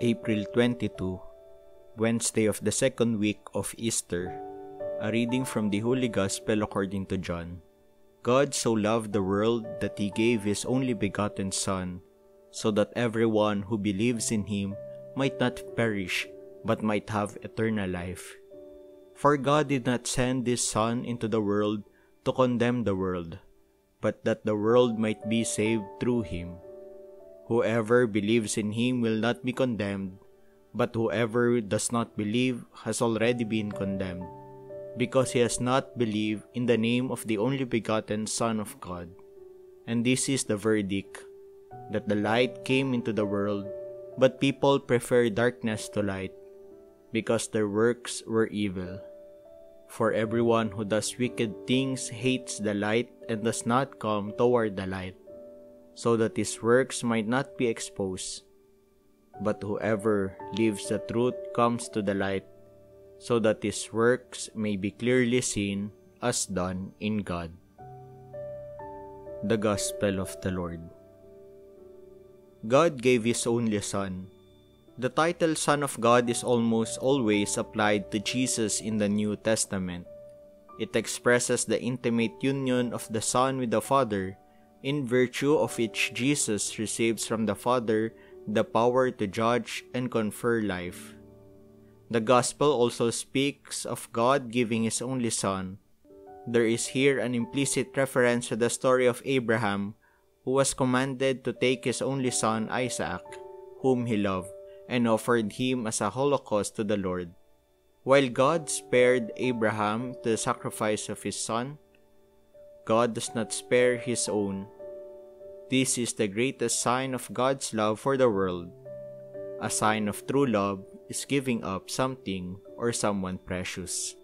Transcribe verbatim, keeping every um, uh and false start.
April twenty-second, Wednesday of the second week of Easter, a reading from the Holy Gospel according to John. God so loved the world that He gave His only begotten Son, so that everyone who believes in Him might not perish, but might have eternal life. For God did not send His Son into the world to condemn the world, but that the world might be saved through Him. Whoever believes in Him will not be condemned, but whoever does not believe has already been condemned, because he has not believed in the name of the only begotten Son of God. And this is the verdict, that the light came into the world, but people prefer darkness to light, because their works were evil. For everyone who does wicked things hates the light and does not come toward the light, so that his works might not be exposed. But whoever lives the truth comes to the light, so that his works may be clearly seen as done in God. The Gospel of the Lord. God gave His only Son. The title Son of God is almost always applied to Jesus in the New Testament. It expresses the intimate union of the Son with the Father, in virtue of which Jesus receives from the Father the power to judge and confer life. The Gospel also speaks of God giving His only Son. There is here an implicit reference to the story of Abraham, who was commanded to take his only son Isaac, whom he loved, and offered him as a holocaust to the Lord. While God spared Abraham the sacrifice of his son, God does not spare His own. This is the greatest sign of God's love for the world. A sign of true love is giving up something or someone precious.